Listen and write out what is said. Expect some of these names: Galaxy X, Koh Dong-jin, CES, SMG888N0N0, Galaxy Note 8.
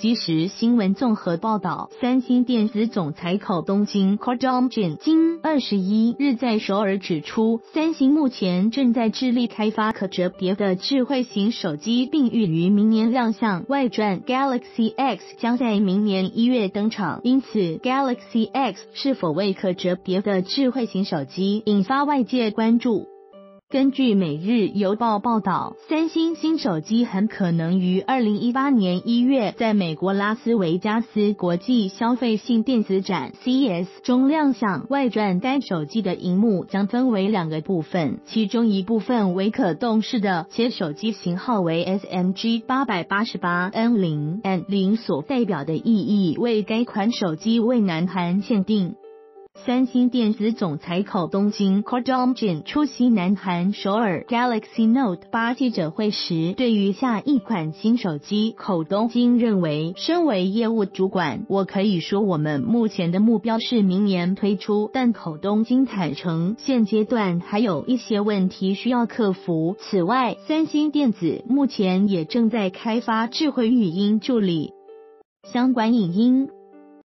即时新闻综合报道，三星电子总裁口东京 Kodombin 经21日在首尔指出，三星目前正在致力开发可折叠的智慧型手机，并预于明年亮相。外传 Galaxy X 将在明年1月登场，因此 Galaxy X 是否为可折叠的智慧型手机引发外界关注。 根据《每日邮报》报道，三星新手机很可能于2018年1月在美国拉斯维加斯国际消费性电子展 （CES） 中亮相。外传该手机的荧幕将分为两个部分，其中一部分为可动式的，且手机型号为 SMG888N0N0 所代表的意义为该款手机为南韩限定。 三星电子总裁口东京 Kodombin 出席南韩首尔 Galaxy Note 8记者会时，对于下一款新手机，口东京认为，身为业务主管，我可以说我们目前的目标是明年推出，但口东京坦承，现阶段还有一些问题需要克服。此外，三星电子目前也正在开发智慧语音助理相关影音。